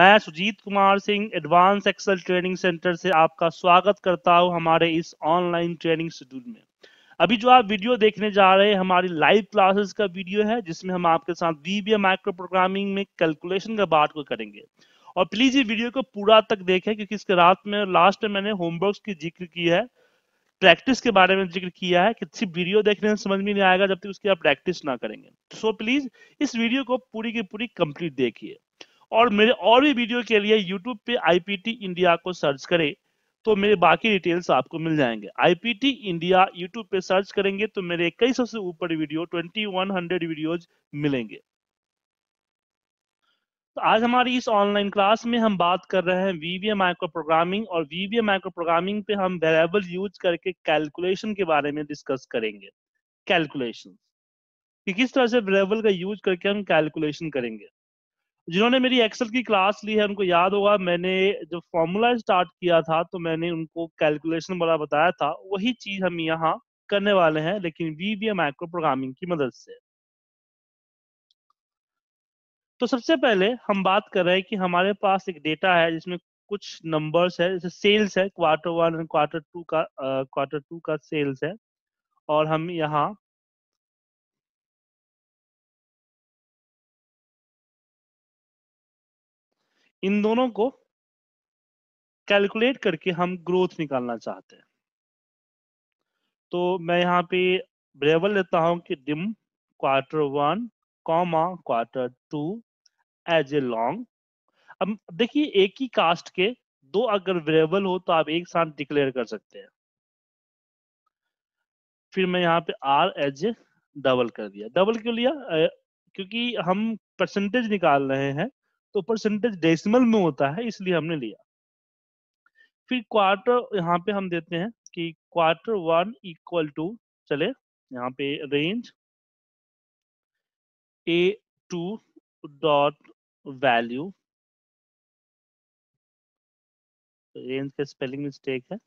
मैं Sujit Kumar Singh advance Excel training centre से आपका स्वागत करता हूं हमारे इस ऑनलाइन ट्रेनिंग शेड्यूल में। अभी जो आप वीडियो देखने जा रहे हैं हमारी लाइव क्लासेस का वीडियो है, जिसमें हम आपके साथ VBA माइक्रो प्रोग्रामिंग में कैलकुलेशन का बात को करेंगे। और प्लीज ये वीडियो को पूरा तक देखें, क्योंकि इसके लास्ट में मैंने होमवर्क की जिक्र की है, प्रैक्टिस के बारे में जिक्र किया है। किसी वीडियो देखने से समझ में नहीं आएगा जब तक उसकी आप प्रैक्टिस ना करेंगे। सो प्लीज इस वीडियो को पूरी की पूरी कंप्लीट देखिए। और मेरे और भी वीडियो के लिए YouTube पे IPT India को सर्च करें तो मेरे बाकी डिटेल्स आपको मिल जाएंगे। IPT India YouTube पे सर्च करेंगे तो मेरे कई सौ से ऊपर वीडियो 2100 वीडियोज मिलेंगे। तो आज हमारी इस ऑनलाइन क्लास में हम बात कर रहे हैं VBA माइक्रो प्रोग्रामिंग, और VBA माइक्रो प्रोग्रामिंग पे हम वेरिएबल यूज करके कैलकुलेशन के बारे में डिस्कस करेंगे। कैलकुलेशन कि किस तरह से वेरिएबल का यूज करके हम कैलकुलेशन करेंगे। जिन्होंने मेरी एक्सेल की क्लास ली है उनको याद होगा, मैंने जब फॉर्मूला स्टार्ट किया था तो मैंने उनको कैलकुलेशन वाला बताया था। वही चीज हम यहाँ करने वाले हैं, लेकिन VBA माइक्रो प्रोग्रामिंग की मदद से। तो सबसे पहले हम बात कर रहे हैं कि हमारे पास एक डेटा है जिसमें कुछ नंबर्स है, जैसे सेल्स है, क्वार्टर 1 एंड क्वार्टर टू का सेल्स है। और हम यहाँ इन दोनों को कैलकुलेट करके हम ग्रोथ निकालना चाहते हैं। तो मैं यहाँ पे वेरिएबल लेता हूं कि dim quarter 1 comma quarter 2 as a long. अब देखिए, एक ही कास्ट के दो अगर वेरिएबल हो तो आप एक साथ डिक्लेयर कर सकते हैं। फिर मैं यहाँ पे आर एज ए डबल कर दिया। डबल क्यों लिया? क्योंकि हम परसेंटेज निकाल रहे हैं तो परसेंटेज डेसिमल में होता है, इसलिए हमने लिया। फिर क्वार्टर यहाँ पे हम देते हैं कि क्वार्टर 1 इक्वल टू, चले यहाँ पे range A2 dot value, range का स्पेलिंग मिस्टेक है,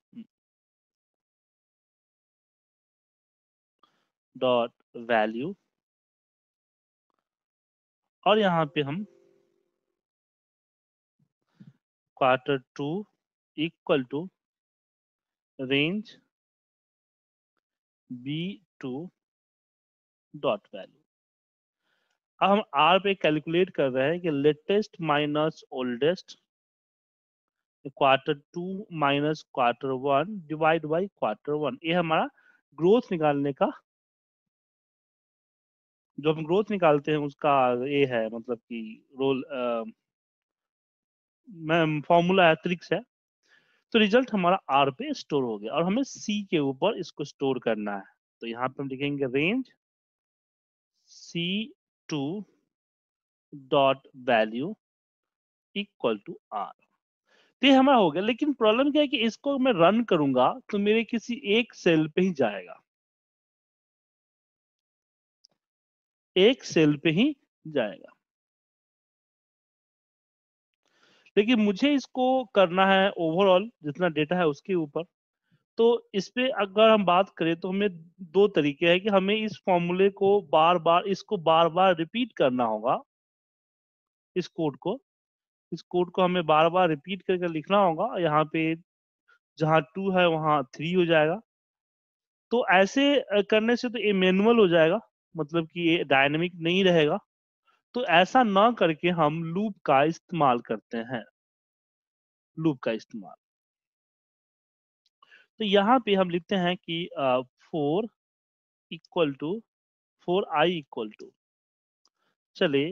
डॉट वैल्यू। और यहाँ पे हम quarter 2 equal to range B2 dot value. अब हम R पे कैलकुलेट कर रहे हैं कि latest minus oldest, quarter 2 minus quarter 1 divide by quarter 1। ये हमारा ग्रोथ निकालने का, जो हम ग्रोथ निकालते हैं उसका ये है, मतलब कि रोल फॉर्मूला है, ट्रिक्स है। तो रिजल्ट हमारा R पे स्टोर हो गया और हमें C के ऊपर इसको स्टोर करना है। तो यहाँ पे हम लिखेंगे range C2 dot value equal to R। तो ये हमारा हो गया, लेकिन प्रॉब्लम क्या है कि इसको मैं रन करूंगा तो मेरे किसी एक सेल पे ही जाएगा, एक सेल पे ही जाएगा। लेकिन मुझे इसको करना है ओवरऑल जितना डेटा है उसके ऊपर। तो इस पे अगर हम बात करें तो हमें दो तरीके हैं कि हमें इस फॉर्मूले को बार बार रिपीट करना होगा। इस कोड को हमें बार बार रिपीट करके लिखना होगा। यहाँ पे जहाँ 2 है वहाँ 3 हो जाएगा। तो ऐसे करने से तो ये मैनुअल हो जाएगा, मतलब कि ये डायनेमिक नहीं रहेगा। तो ऐसा ना करके हम लूप का इस्तेमाल करते हैं, तो यहाँ पे हम लिखते हैं कि 4 equal to 4i equal to, चले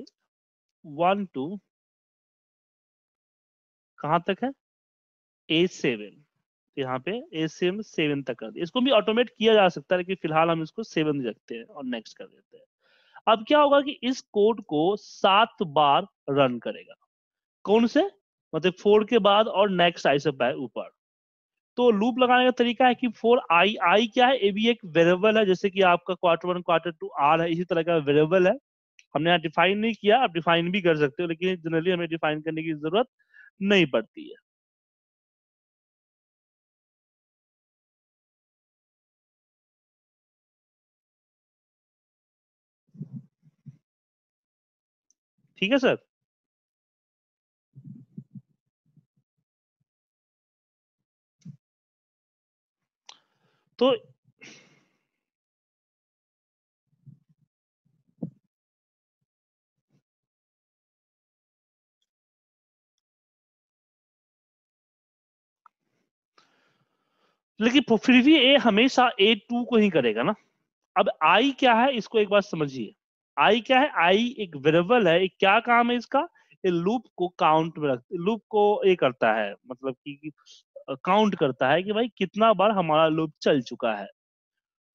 1 to कहाँ तक है, A7। यहाँ पे A7 7 तक कर दिया। इसको भी ऑटोमेट किया जा सकता है, लेकिन फिलहाल हम इसको 7 रखते हैं और नेक्स्ट कर देते हैं। अब क्या होगा कि इस कोड को 7 बार रन करेगा। कौन से? मतलब 4 के बाद और नेक्स्ट आई से ऊपर। तो लूप लगाने का तरीका है कि 4i क्या है? ये भी एक वेरिएबल है, जैसे कि आपका क्वार्टर 1 क्वार्टर 2 आर है, इसी तरह का वेरिएबल है। हमने यहाँ डिफाइन नहीं किया, आप डिफाइन भी कर सकते हो, लेकिन जनरली हमें डिफाइन करने की जरूरत नहीं पड़ती है। ठीक है सर, तो लेकिन फिर भी ए हमेशा A2 को ही करेगा ना। अब I क्या है इसको एक बार समझिए। I क्या है? I एक वेरिएबल है। क्या काम है इसका? लूप को काउंट में रख, लूप को ये करता है, मतलब कि काउंट करता है कि भाई कितना बार हमारा लूप चल चुका है।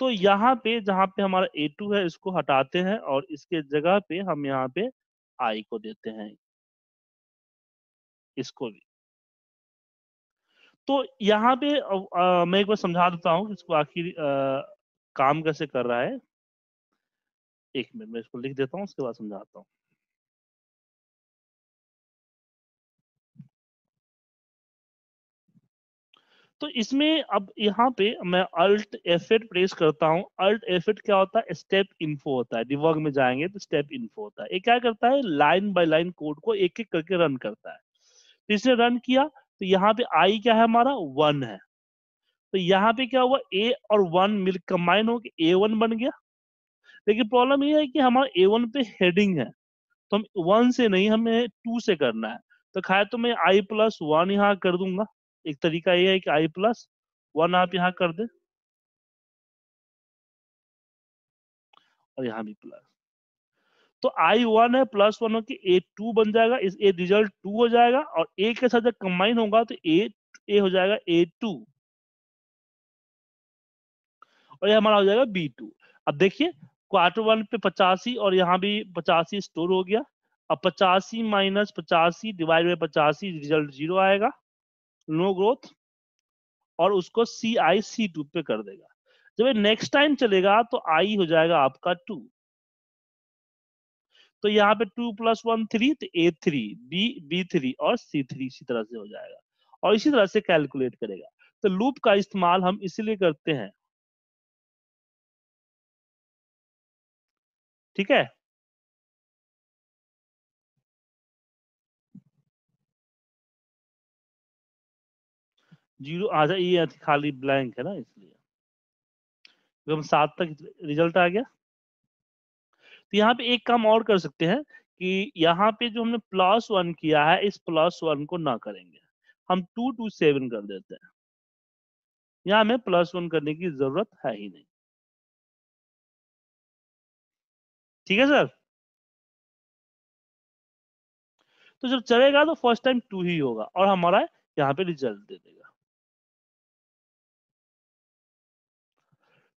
तो यहाँ पे जहाँ पे हमारा A2 है इसको हटाते हैं और इसके जगह पे हम यहाँ पे I को देते हैं, इसको भी। तो यहाँ पे मैं एक बार समझा देता हूँ इसको आखिर काम कैसे कर रहा है। एक मिनट मैं इसको लिख देता हूँ, उसके बाद समझाता हूँ। तो इसमें अब यहाँ पे मैं अल्ट F8 प्रेस करता हूँ। अल्ट F8 क्या होता है? स्टेप इन्फो होता है। डिबग में जाएंगे तो स्टेप इन्फो होता है। ये क्या करता है? लाइन बाय लाइन कोड को एक एक करके रन करता है। तो इसने रन किया तो यहाँ पे I क्या है हमारा? 1 है। तो यहाँ पे क्या हुआ? A और 1 मिल कंबाइन होकर A1 बन गया। लेकिन प्रॉब्लम ये है कि हमारा A1 पे हेडिंग है तो हम 1 से नहीं, हमें 2 से करना है। तो खाया तो मैं I+1 यहाँ कर दूंगा। एक तरीका ये है कि I+1 आप यहाँ कर दे और यहाँ भी प्लस। तो I1 है +1 होके A2 बन जाएगा। इस A रिजल्ट 2 हो जाएगा और A के साथ जब कंबाइन होगा तो A हो जाएगा A2 और ये हमारा हो जाएगा B2। अब देखिए क्वार्टर वन पे 85 और यहाँ भी 85 स्टोर हो गया। अब 85 - 85 / 85 रिजल्ट 0 आएगा, नो ग्रोथ, और उसको C2 पे कर देगा। जब ये नेक्स्ट टाइम चलेगा तो I हो जाएगा आपका 2। तो यहाँ पे 2 + 1 3 तो A3 B3 और C3 इसी तरह से हो जाएगा और इसी तरह से कैलकुलेट करेगा। तो लूप का इस्तेमाल हम इसलिए करते हैं, ठीक है। जीरो आ जाए, ये खाली ब्लैंक है ना, इसलिए तो हम 7 तक रिजल्ट आ गया। तो यहाँ पे एक काम और कर सकते हैं कि यहाँ पे जो हमने +1 किया है इस +1 को ना करेंगे, हम 2 - 7 कर देते हैं। यहाँ हमें +1 करने की जरूरत है ही नहीं, ठीक है सर। तो जब चलेगा तो फर्स्ट टाइम 2 ही होगा और हमारा यहाँ पे रिजल्ट दे देगा।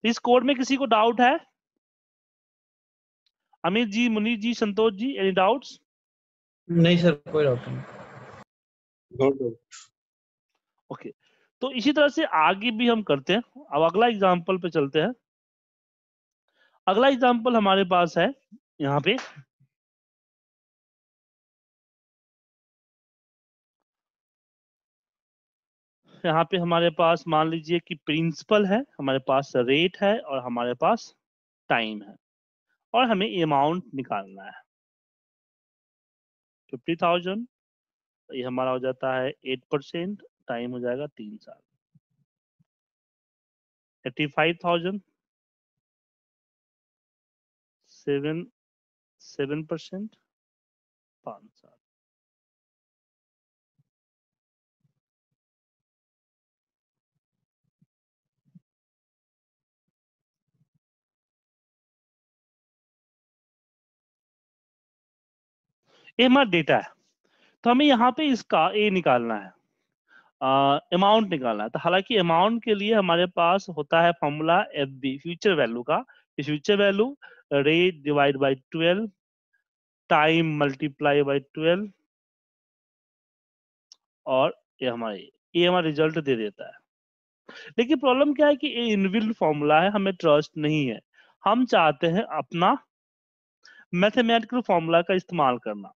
इस कोड में किसी को डाउट है? Amit ji, Munit ji, Santosh ji, any doubts? नहीं सर, कोई डाउट नहीं। ओके, तो इसी तरह से आगे भी हम करते हैं। अब अगला एग्जांपल पे चलते हैं। अगला एग्जांपल हमारे पास है यहाँ पे हमारे पास मान लीजिए कि प्रिंसिपल है, हमारे पास रेट है और हमारे पास टाइम है और हमें अमाउंट निकालना है 50,000। ये हमारा हो जाता है 8%, टाइम हो जाएगा 3 साल, 35,000 7% 5 साल। ये हमारा डेटा है। तो हमें यहाँ पे इसका ए निकालना है, अमाउंट निकालना है। तो हालांकि अमाउंट के लिए हमारे पास होता है फॉर्मूला FB, फ्यूचर वैल्यू का। Future value rate ÷ 12, time multiply by 12 और ये हमारा रिजल्ट दे देता है। लेकिन प्रॉब्लम क्या है कि ये इनबिल्ट फॉर्मूला है, हमें ट्रस्ट नहीं है। हम चाहते हैं अपना मैथमेटिकल फॉर्मूला का इस्तेमाल करना।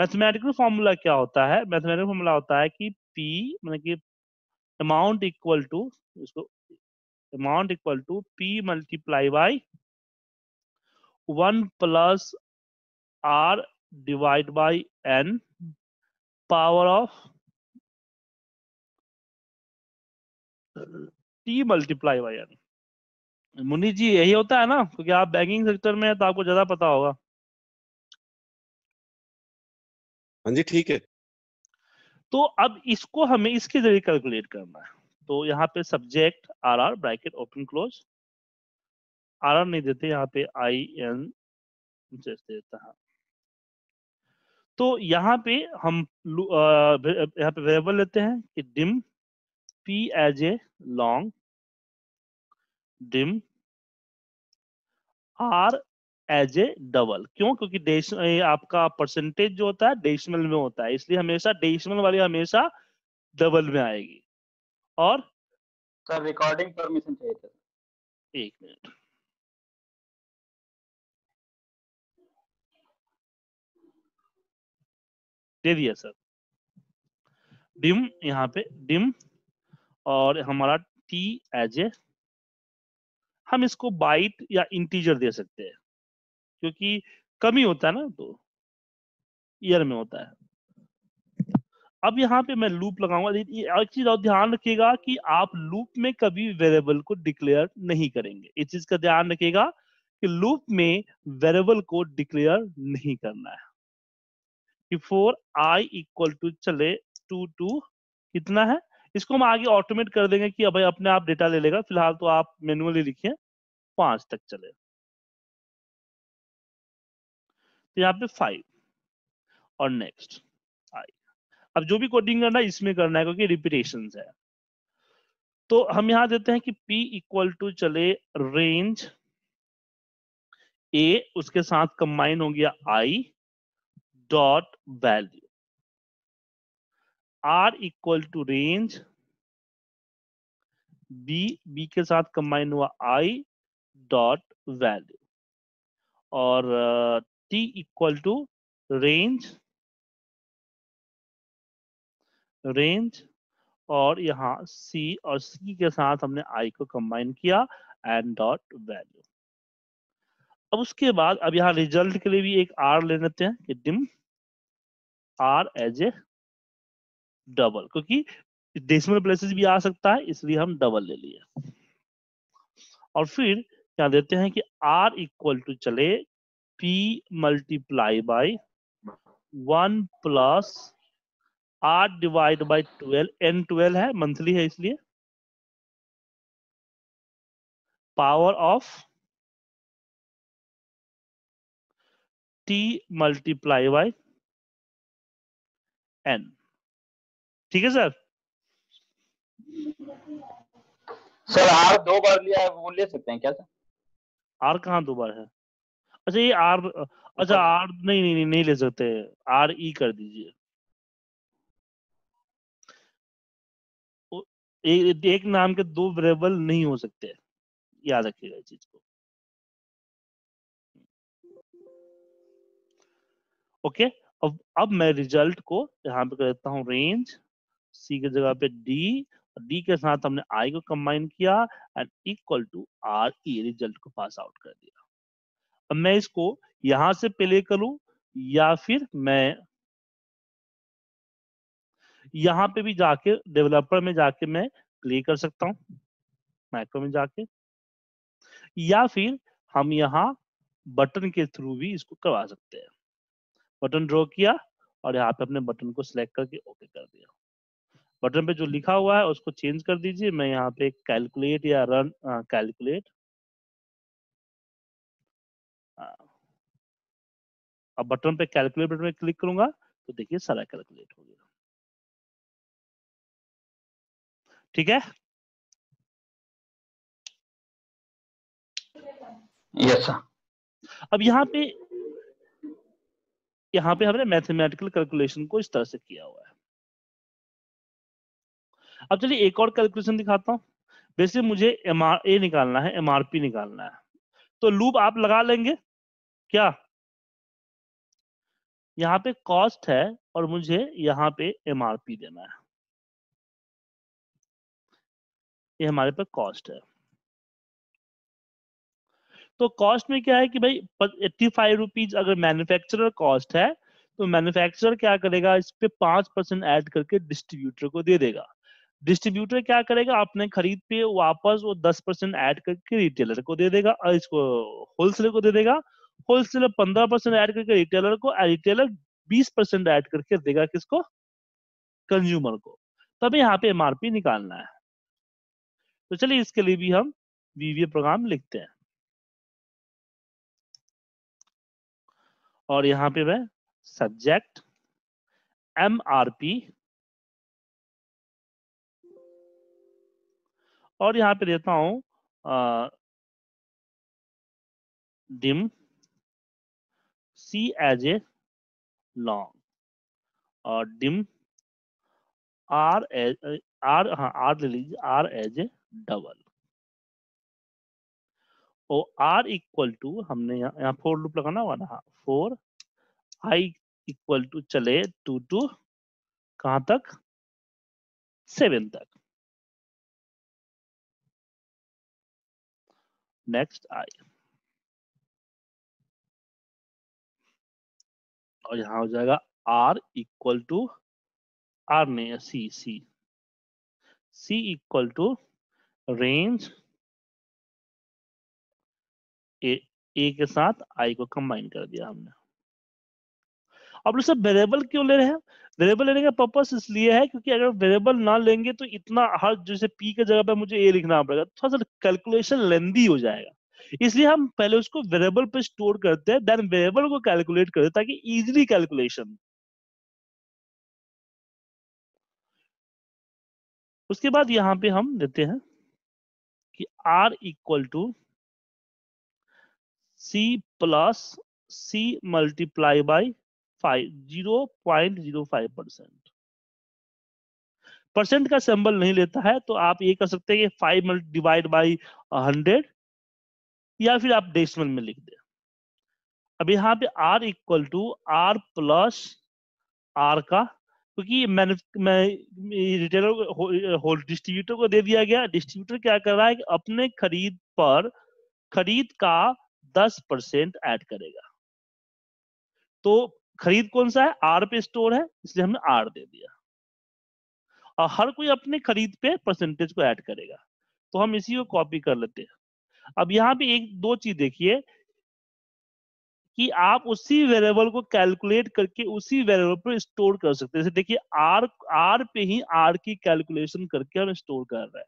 मैथमेटिकल फॉर्मूला क्या होता है? मैथमेटिकल फॉर्मूला होता है कि P मतलब कि amount equal to P × 1 + R / N T multiply Y. यानी मुनीत जी यही होता है ना, क्योंकि आप बैंकिंग सेक्टर में है तो आपको ज्यादा पता होगा। हाँ जी ठीक है। तो अब इसको हमें इसके जरिए कैलकुलेट करना है। तो यहाँ पे subject RR bracket open close, RR नहीं देते यहाँ पे, आई एन देता है। तो यहाँ पे हम यहाँ पे वेरिएबल लेते हैं कि dim P as a long dim R as a double. क्यों? क्योंकि आपका परसेंटेज जो होता है डेसिमल में होता है, इसलिए हमेशा डेसिमल वाली हमेशा डबल में आएगी। और सर रिकॉर्डिंग परमिशन चाहिए था। एक मिनट। दे दिया सर। डिम यहाँ पे डिम और हमारा टी एज ए, हम इसको बाइट या इंटीजर दे सकते हैं क्योंकि कमी होता है ना, तो ईयर में होता है। अब यहाँ पे मैं लूप लगाऊंगा। एक चीज और ध्यान रखिएगा कि आप लूप में कभी वेरिएबल को डिक्लेयर नहीं करेंगे। इस चीज का ध्यान रखिएगा कि लूप में वेरिएबल को डिक्लेयर नहीं करना है। फोर आई इक्वल टू चले टू टू कितना है, इसको हम आगे ऑटोमेट कर देंगे कि भाई अपने आप डेटा ले लेगा। फिलहाल तो आप मैनुअली लिखिए 5 तक चले। तो यहाँ पे 5 और नेक्स्ट आई। अब जो भी कोडिंग करना है इसमें करना है क्योंकि रिपीटेशंस है। तो हम यहाँ देते हैं कि पी इक्वल टू चले रेंज ए, उसके साथ कंबाइन हो गया I dot value, R equal to range B, B के साथ कंबाइन हुआ आई डॉट वैल्यू, और T equal to range range और यहाँ सी, और सी के साथ हमने आई को कंबाइन किया एंड डॉट वैल्यू। अब उसके बाद अब यहाँ रिजल्ट के लिए भी एक आर ले लेते हैं कि dim R as a double, क्योंकि डेसिमल प्लेसेस भी आ सकता है इसलिए हम डबल ले लिए। और फिर क्या देते हैं कि आर इक्वल टू चले P multiply by 1 plus R divide by 12, N 12 है, मंथली है इसलिए power of T multiply by N. ठीक है सर। सर आर 2 बार लिया है, वो ले सकते हैं क्या सर? आर कहाँ 2 बार है? अच्छा ये आर, अच्छा आर नहीं नहीं नहीं, नहीं ले सकते, आर ई कर दीजिए। एक नाम के 2 वेरिएबल नहीं हो सकते, याद रखिएगा इस चीज को। ओके अब मैं रिजल्ट को यहाँ पे कर देता हूँ रेंज, सी की जगह पे डी, डी के साथ हमने आई को कंबाइन किया and equal to R E, result को पास आउट कर दिया। अब मैं इसको यहां से प्ले करूं या फिर मैं यहाँ पे भी जाके डेवलपर में जाके मैं प्ले कर सकता हूँ, मैक्रो में जाके, या फिर हम यहाँ बटन के थ्रू भी इसको करवा सकते हैं। बटन ड्रॉ किया और यहाँ पे अपने बटन को सिलेक्ट करके ओके कर दिया। बटन पे जो लिखा हुआ है उसको चेंज कर दीजिए। मैं यहाँ पे कैलकुलेट या रन कैलकुलेट, अब बटन पे कैलकुलेट बटन पे क्लिक करूंगा तो देखिए सारा कैलकुलेट हो गया। ठीक है। Yes sir. अब यहाँ पे हमने मैथमेटिकल कैलकुलेशन को इस तरह से किया हुआ है। अब चलिए एक और कैलकुलेशन दिखाता हूँ। वैसे मुझे एमआरए निकालना है, एमआरपी निकालना है, तो लूप आप लगा लेंगे क्या? यहाँ पे कॉस्ट है और मुझे यहाँ पे एमआरपी देना है, ये हमारे पे कॉस्ट है। तो कॉस्ट में क्या है कि भाई 85 रुपीज अगर मैन्युफैक्चरर कॉस्ट है तो मैन्युफैक्चरर क्या करेगा, इस पे 5% ऐड करके डिस्ट्रीब्यूटर को दे देगा। डिस्ट्रीब्यूटर क्या करेगा, अपने खरीद पे वापस वो 10% ऐड करके रिटेलर को दे देगा, इसको होलसेलर को दे देगा, होलसेलर 15% ऐड करके रिटेलर को, रिटेलर 20% ऐड करके देगा किसको, कंज्यूमर को। तब यहाँ पे एमआरपी निकालना है। तो चलिए इसके लिए भी हम वीवीए प्रोग्राम लिखते हैं और यहाँ पे मैं सब्जेक्ट एमआरपी और यहाँ पे देता हूँ dim C as a long और डिम आर एज आर, हाँ आर ले लीजिए, आर एज ए डबल और आर इक्वल टू, हमने यहाँ फोर लूप लगाना हुआ ना, फोर आई इक्वल टू चले टू टू कहाँ तक, 7 तक। नेक्स्ट आई और यहाँ हो जाएगा आर इक्वल टू आर ने C C C equal to range A के साथ आई को कंबाइन कर दिया हमने। अब लोग सब वेरिएबल क्यों ले रहे हैं? वेरिएबल लेने का पर्पस इसलिए है क्योंकि अगर वेरिएबल ना लेंगे तो इतना हर जैसे पी के जगह पे मुझे ए लिखना पड़ेगा, थोड़ा सा कैलकुलेशन लेंदी हो जाएगा, इसलिए हम पहले उसको वेरिएबल पे स्टोर करते हैं, देन वेरिएबल को कैलकुलेट करते हैं ताकि इजीली कैलकुलेशन। उसके बाद यहाँ पे हम देते हैं कि R equal to C plus C multiply by 0.05%। Percent का सिंबल नहीं लेता है तो आप ये कर सकते हैं कि 5 डिवाइड बाई 100 या फिर आप डेसिमल में लिख दें। अब यहाँ पे r equal to R plus R का, क्योंकि मैं रिटेलर डिस्ट्रीब्यूटर को दे दिया गया, डिस्ट्रीब्यूटर क्या कर रहा है कि अपने खरीद पर खरीद का 10% ऐड करेगा। तो खरीद कौन सा है, आर पे स्टोर है, इसलिए हमने आर दे दिया और हर कोई अपने खरीद पे परसेंटेज को ऐड करेगा। तो हम इसी को कॉपी कर लेते हैं। अब यहाँ पे एक दो चीज देखिए कि आप उसी वेरिएबल को कैलकुलेट करके उसी वेरिएबल पर स्टोर कर सकते हैं। जैसे देखिए आर आर पे ही आर की कैलकुलेशन करके हम स्टोर कर रहे हैं।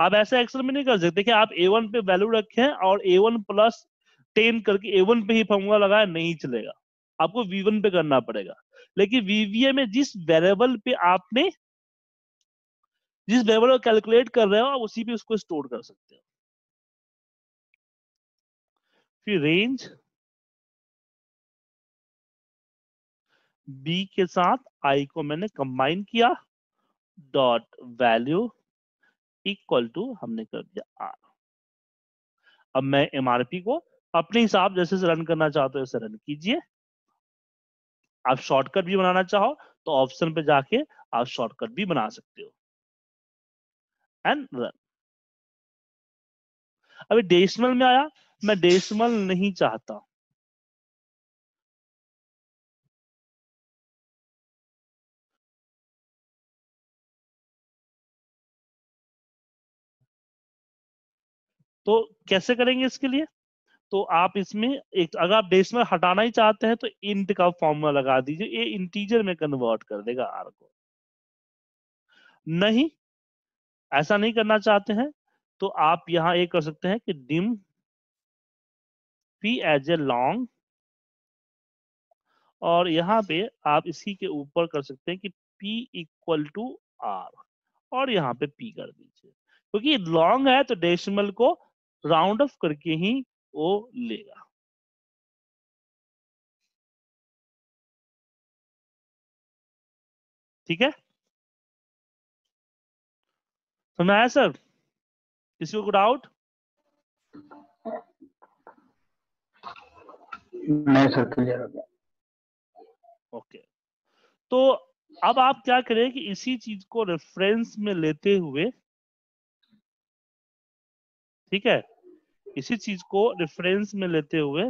आप ऐसा एक्सेल में नहीं कर सकते कि आप A1 पे वैल्यू रखें और A1 +10 करके A1 पे ही फॉर्मूला लगाया, नहीं चलेगा, आपको V1 पे करना पड़ेगा। लेकिन VBA में जिस वेरिएबल पे आपने जिस वेरिएबल को कैलकुलेट कर रहे हो आप उसी पे उसको स्टोर कर सकते हो। फिर रेंज B के साथ I को मैंने कंबाइन किया, डॉट वैल्यू इक्वल टू हमने कर दिया R। अब मैं एमआरपी को अपने हिसाब जैसे से रन करना चाहते हो ऐसे रन कीजिए। आप शॉर्टकट भी बनाना चाहो तो ऑप्शन पे जाके आप शॉर्टकट भी बना सकते हो एंड रन। अभी डेसिमल में आया, मैं डेसिमल नहीं चाहता, तो कैसे करेंगे इसके लिए? तो आप इसमें एक अगर आप डेसिमल हटाना ही चाहते हैं तो इंट का फॉर्मूला लगा दीजिए, ये इंटीजर में कन्वर्ट कर देगा आर को। नहीं, ऐसा नहीं करना चाहते हैं तो आप यहाँ ये कर सकते हैं कि dim P as a long और यहाँ पे आप इसी के ऊपर कर सकते हैं कि पी इक्वल टू आर और यहाँ पे पी कर दीजिए, क्योंकि लॉन्ग है तो डेसिमल को राउंड ऑफ करके ही वो लेगा। ठीक है, समझ आया सर? किसी को कोई डाउट? नहीं सर, क्लियर हो गया। ओके, तो अब आप क्या करें कि इसी चीज को रेफरेंस में लेते हुए, ठीक है, इसी चीज को रेफरेंस में लेते हुए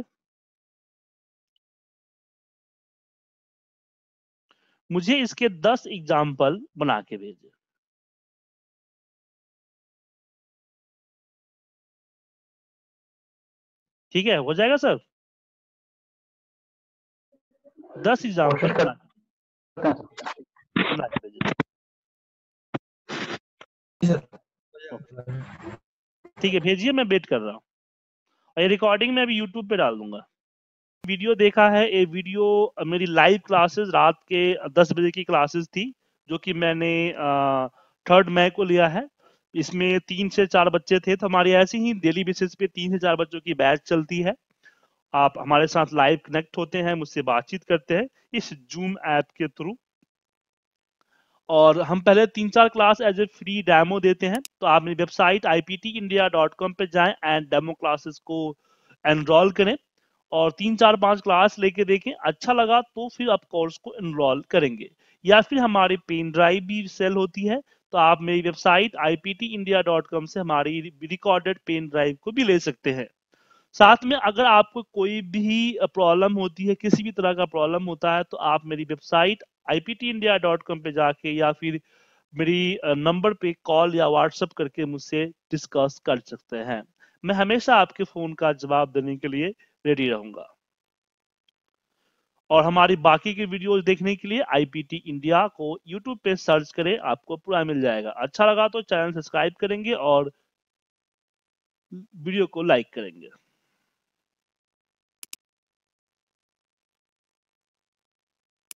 मुझे इसके 10 एग्जाम्पल बना के भेजें। ठीक है, हो जाएगा सर? 10 एग्जाम्पल बना के भेजें। ठीक है, भेजिए, मैं वेट कर रहा हूँ। और ये रिकॉर्डिंग में अभी यूट्यूब पे डाल दूंगा। वीडियो देखा है, ये वीडियो मेरी लाइव क्लासेस रात के 10 बजे की क्लासेस थी, जो कि मैंने 3 मई को लिया है। इसमें 3 से 4 बच्चे थे। तो हमारी ऐसी ही डेली बेसिस पे 3 से 4 बच्चों की बैच चलती है। आप हमारे साथ लाइव कनेक्ट होते हैं, मुझसे बातचीत करते हैं इस जूम ऐप के थ्रू। और हम पहले 3-4 class as a free demo देते हैं। तो आप मेरी वेबसाइट iptindia.com पे जाएं एंड डेमो क्लासेस को एनरोल करें और 3-4-5 क्लास लेके देखें। अच्छा लगा तो फिर आप कोर्स को एनरोल करेंगे, या फिर हमारी पेन ड्राइव भी सेल होती है। तो आप मेरी वेबसाइट iptindia.com से हमारी रिकॉर्डेड पेन ड्राइव को भी ले सकते हैं। साथ में अगर आपको कोई भी प्रॉब्लम होती है, किसी भी तरह का प्रॉब्लम होता है, तो आप मेरी वेबसाइट iptindia.com पे जाके या फिर मेरी नंबर पे कॉल या व्हाट्सएप करके मुझसे डिस्कस कर सकते हैं। मैं हमेशा आपके फोन का जवाब देने के लिए रेडी रहूंगा। और हमारी बाकी के वीडियोस देखने के लिए IPT इंडिया को यूट्यूब पे सर्च करें, आपको पूरा मिल जाएगा। अच्छा लगा तो चैनल सब्सक्राइब करेंगे और वीडियो को लाइक करेंगे।